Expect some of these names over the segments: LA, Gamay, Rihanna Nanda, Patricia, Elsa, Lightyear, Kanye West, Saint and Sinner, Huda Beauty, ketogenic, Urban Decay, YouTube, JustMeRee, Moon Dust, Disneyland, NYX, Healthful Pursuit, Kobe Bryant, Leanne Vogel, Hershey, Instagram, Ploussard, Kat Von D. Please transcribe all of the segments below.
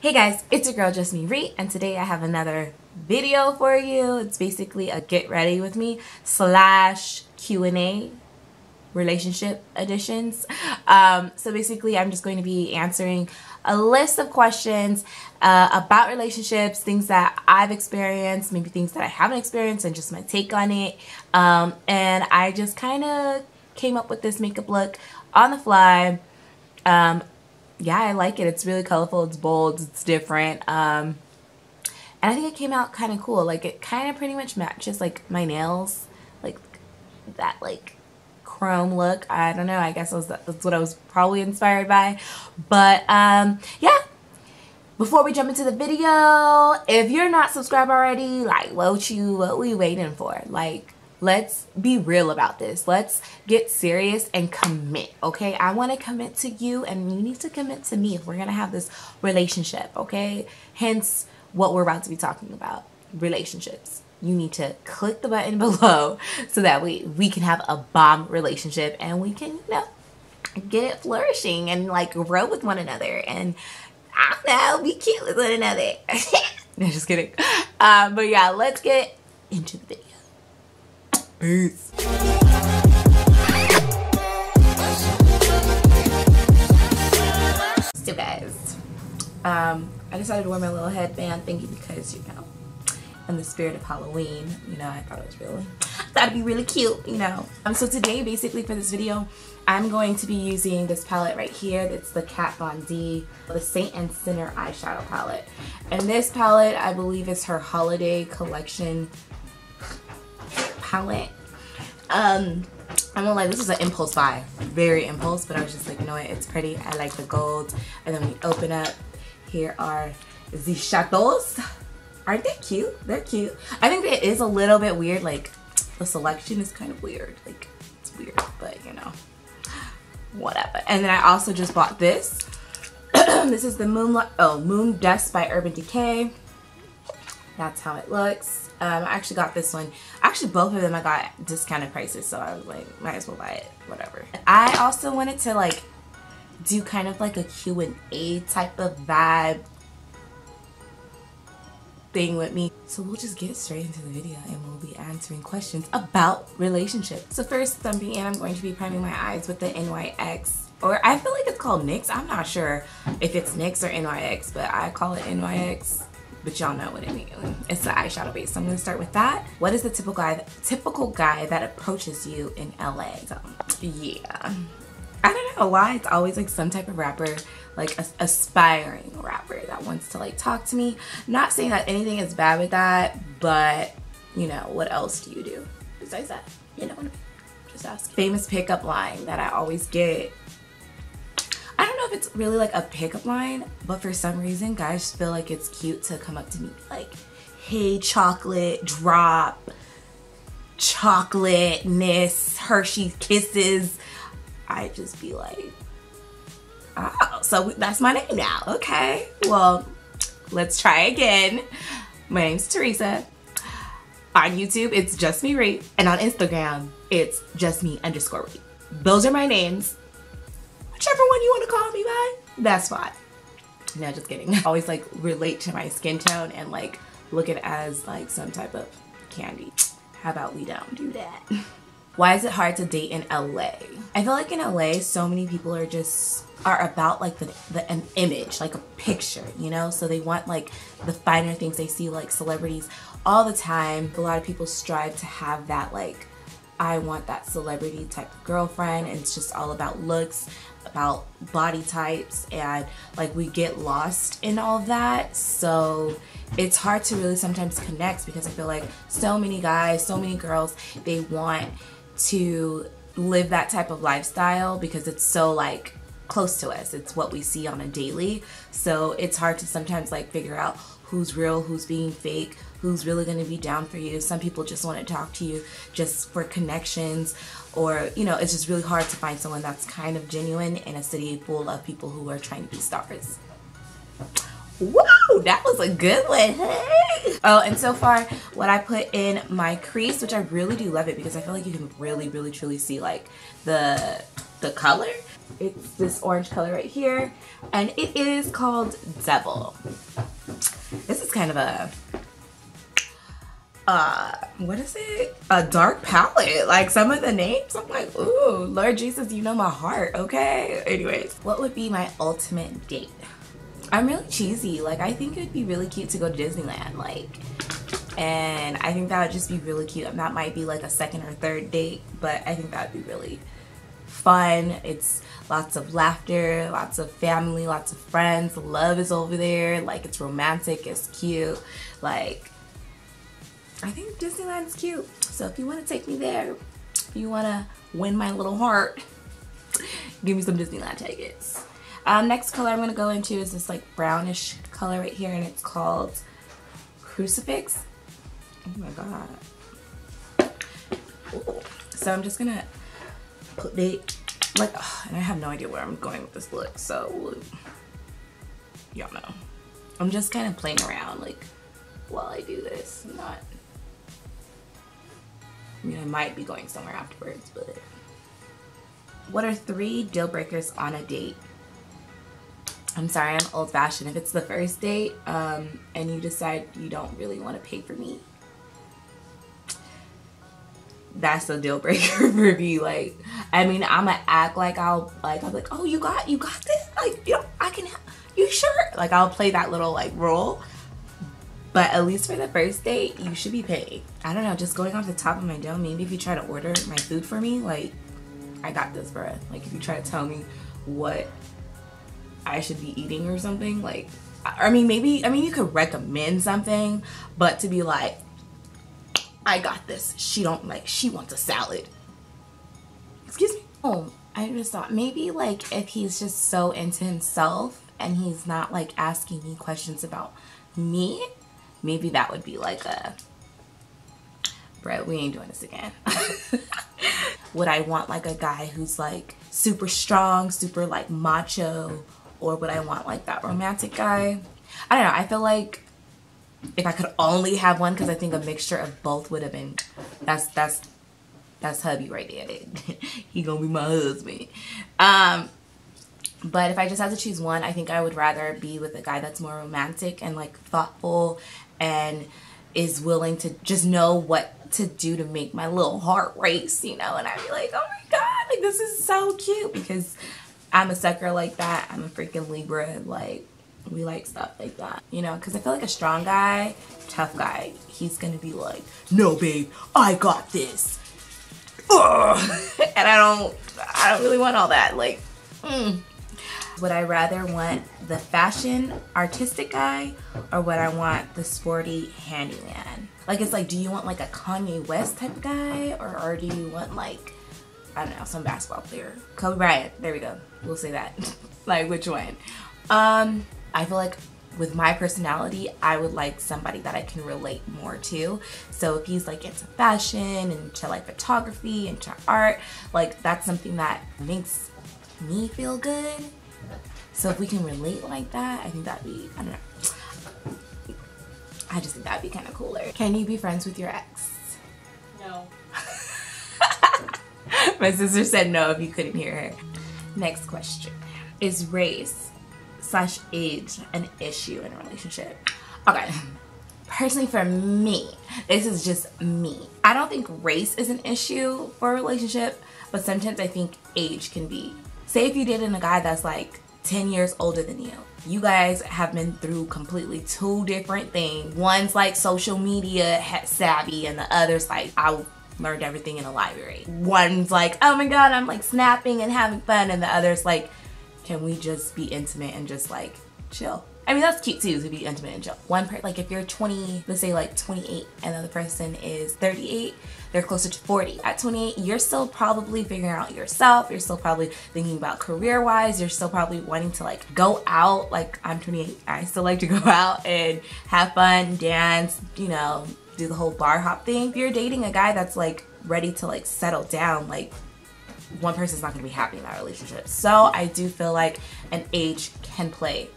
Hey guys, it's your girl Just Me Ree, and today I have another video for you. It's basically a get ready with me / Q&A relationship editions. So basically I'm just going to be answering a list of questions about relationships, things that I've experienced, maybe things that I haven't experienced, and just my take on it. And I just kind of came up with this makeup look on the fly. Yeah, I like it. It's really colorful, it's bold, it's different, and I think it came out kind of cool. Like, it kind of pretty much matches, like, my nails, like, that, like, chrome look. I don't know, I guess that's what I was probably inspired by, but, yeah. Before we jump into the video, if you're not subscribed already, like, what we waiting for? Like, let's be real about this. Let's get serious and commit, okay? I want to commit to you, and you need to commit to me if we're going to have this relationship, okay? Hence what we're about to be talking about, relationships. You need to click the button below so that we can have a bomb relationship and we can, you know, get it flourishing and, like, grow with one another and, I don't know, be cute with one another. No, just kidding. But, yeah, let's get into the video. Peace. So guys, I decided to wear my little headband thingy because, you know, in the spirit of Halloween, you know, I thought it'd be really cute, you know. So today, basically for this video, I'm going to be using this palette right here. That's the Kat Von D, the Saint and Sinner eyeshadow palette. And this palette, I believe, is her holiday collection palette. I'm gonna lie, this is an impulse buy, very impulse, but I was just like, you know what, it's pretty, I like the gold. And then we open up, here are the shadows. Aren't they cute? They're cute. I think it is a little bit weird, like the selection is kind of weird, like it's weird, but you know, whatever. And then I also just bought this. This is the Moon Dust by Urban Decay. That's how it looks. I actually got this one. Actually, both of them I got discounted prices, so I was like, might as well buy it, whatever. I also wanted to, like, do kind of like a Q&A type of vibe thing with me. So we'll just get straight into the video and we'll be answering questions about relationships. So first, I'm going to be priming my eyes with the NYX, or I feel like it's called NYX. I'm not sure if it's NYX or NYX, but I call it NYX. But y'all know what I mean. It's the eyeshadow base. So I'm gonna start with that. What is the typical guy that approaches you in LA? So, yeah, I don't know why it's always like some type of rapper, like aspiring rapper that wants to like talk to me. Not saying that anything is bad with that, but you know, what else do you do besides that? You know, just ask. Famous pickup line that I always get. I don't know if it's really like a pickup line, but for some reason guys feel like it's cute to come up to me like, hey chocolate, drop, chocolateness, Hershey kisses. I just be like, oh, so that's my name now, okay. Well, let's try again. My name's Teresa. On YouTube, it's Just Me Ree, and on Instagram, it's JustMe_Ree. Those are my names. Whichever one you want to call me by, that's fine. No, just kidding. I always like relate to my skin tone and like look at it as like some type of candy. How about we don't do that? Why is it hard to date in LA? I feel like in LA, so many people are just about like an image, like a picture, you know? So they want like the finer things. They see like celebrities all the time. A lot of people strive to have that like, I want that celebrity type of girlfriend, and it's just all about looks, about body types, and like we get lost in all that. So it's hard to really sometimes connect because I feel like so many guys, so many girls, they want to live that type of lifestyle because it's so like close to us. It's what we see on a daily. So it's hard to sometimes like figure out who's real, who's being fake, who's really gonna be down for you. Some people just wanna talk to you just for connections, or, you know, it's just really hard to find someone that's kind of genuine in a city full of people who are trying to be stars. Whoa, that was a good one, hey! Oh, and so far, what I put in my crease, which I really do love it because I feel like you can really, truly see like the color. It's this orange color right here, and it is called Devil. This is kind of a what is it? A dark palette. Like some of the names, I'm like, ooh, Lord Jesus, you know my heart, okay? Anyways, what would be my ultimate date? I'm really cheesy. Like, I think it'd be really cute to go to Disneyland, like, and I think that would just be really cute. And that might be like a second or third date, but I think that would be really fun. It's lots of laughter, lots of family, lots of friends. Love is over there. Like, it's romantic, it's cute. Like, I think Disneyland's cute. So if you want to take me there, if you want to win my little heart, give me some Disneyland tickets. Next color I'm going to go into is this like brownish color right here, and it's called Crucifix. Oh my god. Ooh. So I'm just going to put it like, oh, and I have no idea where I'm going with this look, so y'all know. I'm just kind of playing around like while I do this. I'm not, I mean, I might be going somewhere afterwards, but. What are 3 deal breakers on a date? I'm sorry, I'm old-fashioned. If it's the first date and you decide you don't really want to pay for me, that's a deal breaker for me. Like, I mean, I'ma act like I'll be like, oh, you got this, like, you know, I can, you sure? Like, I'll play that little like role. But at least for the first date, you should be paying. I don't know, just going off the top of my dome. Maybe if you try to order my food for me, like, I got this, bruh. Like, if you try to tell me what I should be eating or something, like, I mean, maybe, I mean, you could recommend something, but to be like, I got this, she don't like, she wants a salad, excuse me. Oh, I just thought maybe like if he's just so into himself and he's not like asking me questions about me, maybe that would be like a, bro, we ain't doing this again. Would I want like a guy who's like super strong, super like macho, or would I want like that romantic guy? I don't know. I feel like if I could only have one, because I think a mixture of both would have been, that's hubby right there. He gonna be my husband. But if I just had to choose one, I think I would rather be with a guy that's more romantic and like thoughtful and is willing to just know what to do to make my little heart race, you know? And I'd be like, oh my god, like, this is so cute, because I'm a sucker like that. I'm a freaking Libra. Like, we like stuff like that, you know? Because I feel like a strong guy, tough guy, he's gonna be like, no babe, I got this. And I don't really want all that. Like, would I rather want the fashion artistic guy, or would I want the sporty handyman? Like, it's like, do you want like a Kanye West type of guy, or do you want like, I don't know, some basketball player? Kobe Bryant, there we go. We'll say that. Like, which one? I feel like with my personality, I would like somebody that I can relate more to. So if he's like into fashion and to like photography and to art, like, that's something that makes me feel good. So if we can relate like that, I think that'd be, I don't know, I just think that'd be kind of cooler. Can you be friends with your ex? No. My sister said no if you couldn't hear her. Next question. Is race/age an issue in a relationship? Okay. Personally, for me, this is just me. I don't think race is an issue for a relationship, but sometimes I think age can be. Say if you dated a guy that's like 10 years older than you. You guys have been through completely 2 different things. One's like social media savvy, and the other's like, I learned everything in a library. One's like, oh my god, I'm like snapping and having fun, and the other's like, can we just be intimate and just like chill? I mean, that's cute too, to be intimate and chill. One part, like if you're 20, let's say like 28, and the other person is 38, they're closer to 40. At 28, you're still probably figuring out yourself. You're still probably thinking about career-wise. You're still probably wanting to like go out. Like, I'm 28, I still like to go out and have fun, dance, you know, do the whole bar hop thing. If you're dating a guy that's like ready to like settle down, like, one person's not gonna be happy in that relationship. So I do feel like an age can play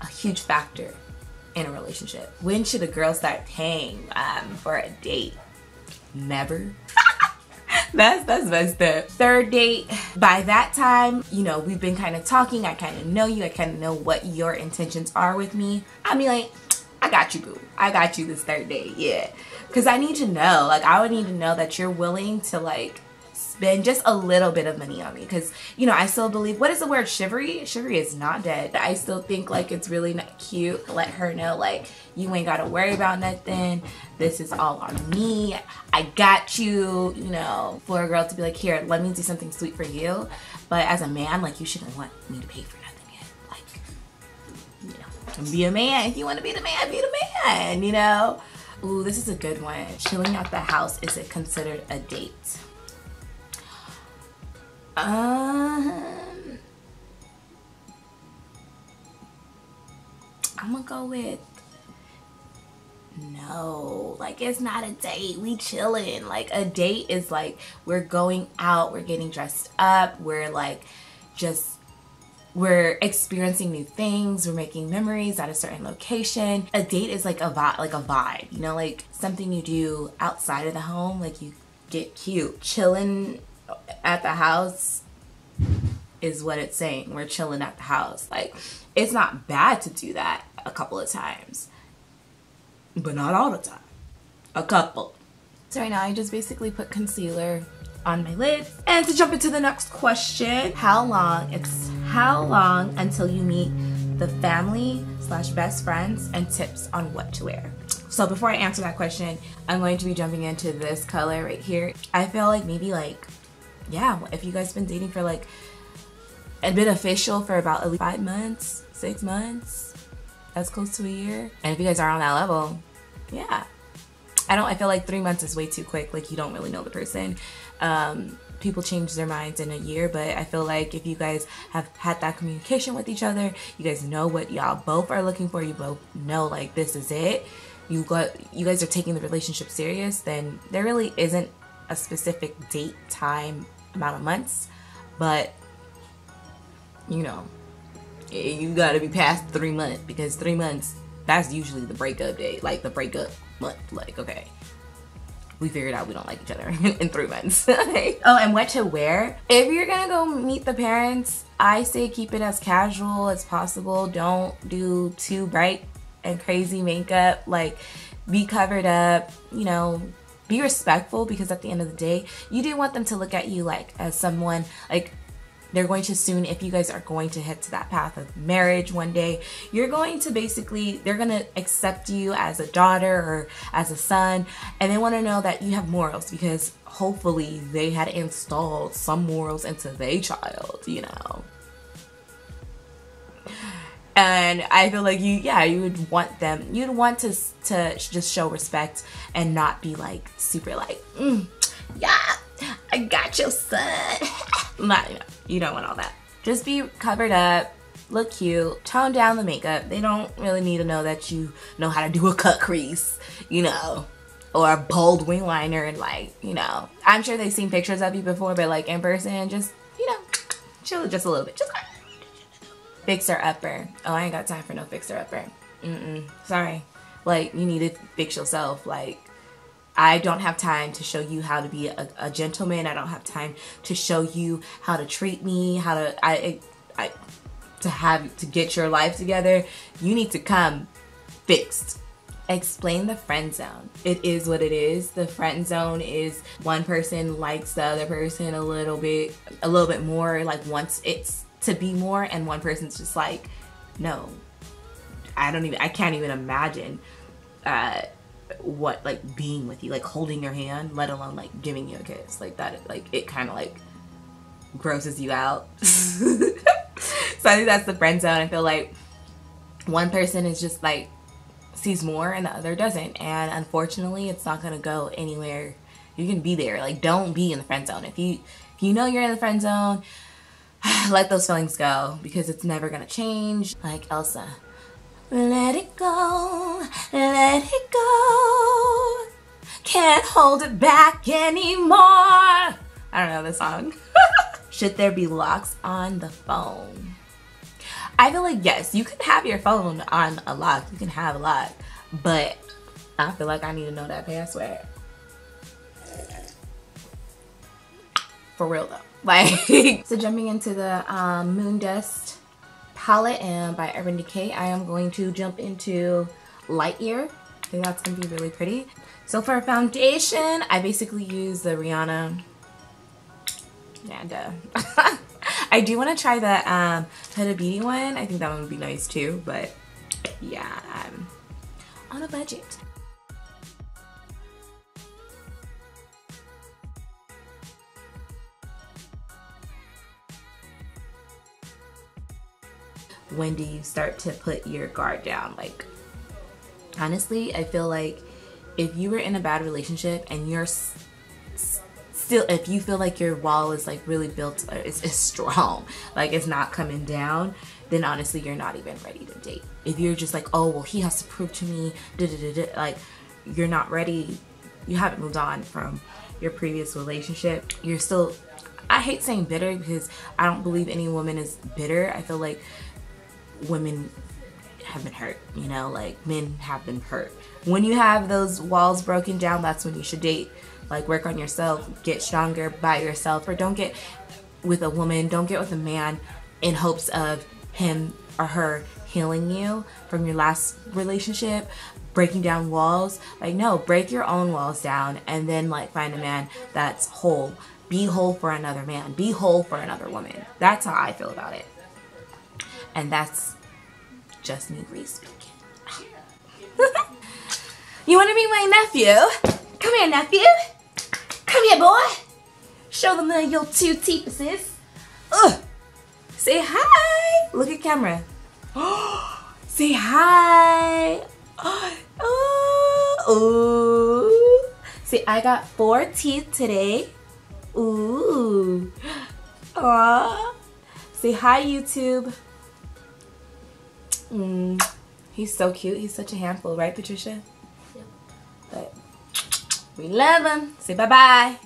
a huge factor in a relationship. When should a girl start paying for a date? Never. That's messed up. Third date, by that time, you know, we've been kind of talking. I kind of know you. I kind of know what your intentions are with me. I mean, like, I got you, boo. I got you this third date, yeah. Because I need to know. Like, I would need to know that you're willing to, like, spend just a little bit of money on me, because, you know, I still believe, what is the word, chivalry? Chivalry is not dead. I still think, like, it's really not cute. Let her know, like, you ain't gotta worry about nothing. This is all on me. I got you, you know. For a girl to be like, here, let me do something sweet for you. But as a man, like, you shouldn't want me to pay for nothing yet. Like, you know, and be a man. If you want to be the man, you know. Ooh, this is a good one. Chilling out the house, is it considered a date? I'm gonna go with no. Like, it's not a date. We chilling. Like, a date is like, we're going out, we're getting dressed up, we're like, just, we're experiencing new things, we're making memories at a certain location. A date is like a vibe, you know, like something you do outside of the home. Like, you get cute. Chilling at the house is what it's saying. We're chilling at the house. Like, it's not bad to do that a couple of times, but not all the time. A couple. So right now I just basically put concealer on my lids. And to jump into the next question, how long until you meet the family/best friends, and tips on what to wear? So before I answer that question, I'm going to be jumping into this color right here. I feel like maybe, like, yeah, if you guys been dating for, like, and been official for about at least 5 months, 6 months, that's close to a year. And if you guys are on that level, yeah. I feel like 3 months is way too quick. Like, you don't really know the person. People change their minds in a year, but I feel like if you guys have had that communication with each other, you guys know what y'all both are looking for, you both know, like, this is it. You guys are taking the relationship serious, then there really isn't a specific date, time, amount of months, but, you know, you gotta be past 3 months, because 3 months, that's usually the breakup day, like the breakup month. Like, okay, we figured out we don't like each other in 3 months. Oh, and what to wear? If you're gonna go meet the parents, I say keep it as casual as possible. Don't do too bright and crazy makeup. Like, be covered up, you know. Be respectful, because at the end of the day, you do want them to look at you like as someone, like, they're going to soon, if you guys are going to head to that path of marriage one day, you're going to basically, they're going to accept you as a daughter or as a son, and they want to know that you have morals, because hopefully they had installed some morals into their child, you know. And I feel like you would want them, you'd want to just show respect and not be like super like, yeah, I got your son. Not, you know, you don't want all that. Just be covered up, look cute, tone down the makeup. They don't really need to know that you know how to do a cut crease, you know, or a bold wing liner, and, like, you know, I'm sure they've seen pictures of you before, but, like, in person, just, you know, chill just a little bit. Just fixer-upper. Oh, I ain't got time for no fixer-upper. Sorry. Like, you need to fix yourself. Like, I don't have time to show you how to be a gentleman. I don't have time to show you how to treat me, how to, to get your life together. You need to come fixed. Explain the friend zone. It is what it is. The friend zone is one person likes the other person a little bit more, like, once it's to be more, and one person's just like, no, I can't even imagine what, like, being with you, like, holding your hand, let alone, like, giving you a kiss. Like, that, like, it kind of, like, grosses you out. So I think that's the friend zone. I feel like one person is just like, sees more and the other doesn't, and unfortunately it's not gonna go anywhere. You can be there. Like, don't be in the friend zone. If you know you're in the friend zone, let those feelings go, because it's never gonna change. Like Elsa, let it go, let it go, can't hold it back anymore. I don't know this song. Should there be locks on the phone? I feel like, yes, you can have your phone on a lock, you can have a lock, but I feel like I need to know that password. For real though. Like, so jumping into the Moon Dust palette and by Urban Decay, I am going to jump into Lightyear. I think that's going to be really pretty. So for foundation, I basically use the Rihanna Nanda. I do want to try the Huda Beauty one. I think that one would be nice too, but yeah, I'm on a budget. When do you start to put your guard down? Like, honestly, I feel like if you were in a bad relationship and you're still, if you feel like your wall is like really built, it's strong, like it's not coming down, then honestly you're not even ready to date. If you're just like, oh well, he has to prove to me, da, da, da, da, like you're not ready. You haven't moved on from your previous relationship. You're still, I hate saying bitter because I don't believe any woman is bitter. I feel like women have been hurt, you know, like men have been hurt. When you have those walls broken down, that's when you should date. Like, work on yourself, get stronger by yourself, or don't get with a woman, don't get with a man in hopes of him or her healing you from your last relationship, breaking down walls. Like, no, break your own walls down and then like find a man that's whole. Be whole for another man, be whole for another woman. That's how I feel about it. And that's just me re-speaking. You want to be my nephew? Come here, nephew. Come here, boy. Show them your two teepuses. Ugh. Say hi. Look at camera. Oh, say hi. Oh, oh. See, I got 4 teeth today. Ooh. Aww. Say hi, YouTube. Mm, he's so cute. He's such a handful, right, Patricia? Yeah. But we love him. Say bye-bye.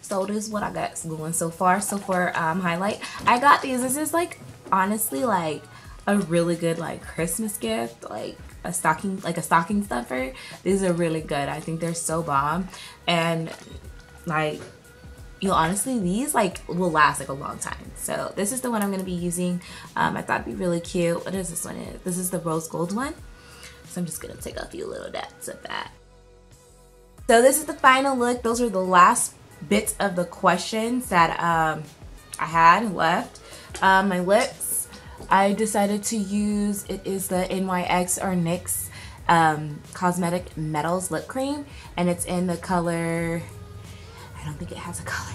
So this is what I got going so far. So for highlight, I got these. This is like honestly like a really good like Christmas gift, like a stocking, like a stocking stuffer. These are really good. I think they're so bomb, and like, you know, honestly, these like will last like a long time. So this is the one I'm gonna be using. I thought it'd be really cute. What is this one? This is the rose gold one. So I'm just gonna take a few little dots of that. So this is the final look. Those are the last bits of the questions that I had left. My lips, I decided to use, it is the NYX or NYX Cosmetic Metals Lip Cream, and it's in the color, I don't think it has a color,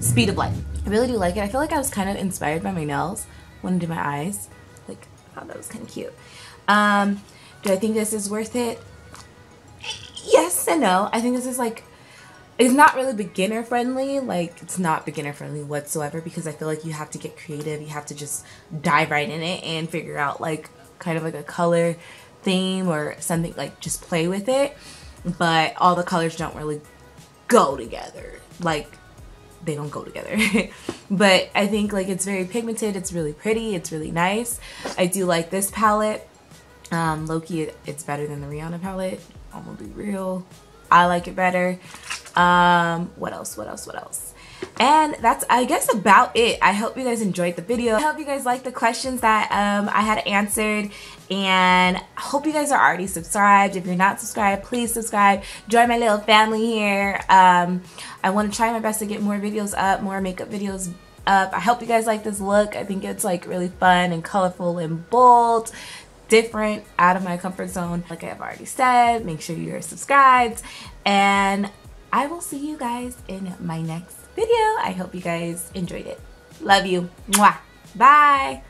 Speed of Light. I really do like it. I feel like I was kind of inspired by my nails when I did my eyes. Like, I thought that was kind of cute. Do I think this is worth it? Yes and no. I think this is like, it's not really beginner friendly. Like, it's not beginner friendly whatsoever, because I feel like you have to get creative. You have to just dive right in it and figure out like kind of like a color theme or something, like just play with it. But all the colors don't really go together. Like, they don't go together. But I think like it's very pigmented. It's really pretty. It's really nice. I do like this palette. Loki, it's better than the Rihanna palette. I'm gonna be real, I like it better. What else? And that's, I guess, about it. I hope you guys enjoyed the video. I hope you guys liked the questions that I had answered, and I hope you guys are already subscribed. If you're not subscribed, please subscribe. Join my little family here. I want to try my best to get more videos up, more makeup videos up. I hope you guys like this look. I think it's like really fun and colorful and bold, different, out of my comfort zone. Like I've already said, make sure you're subscribed, and I will see you guys in my next video. I hope you guys enjoyed it. Love you. Mwah. Bye.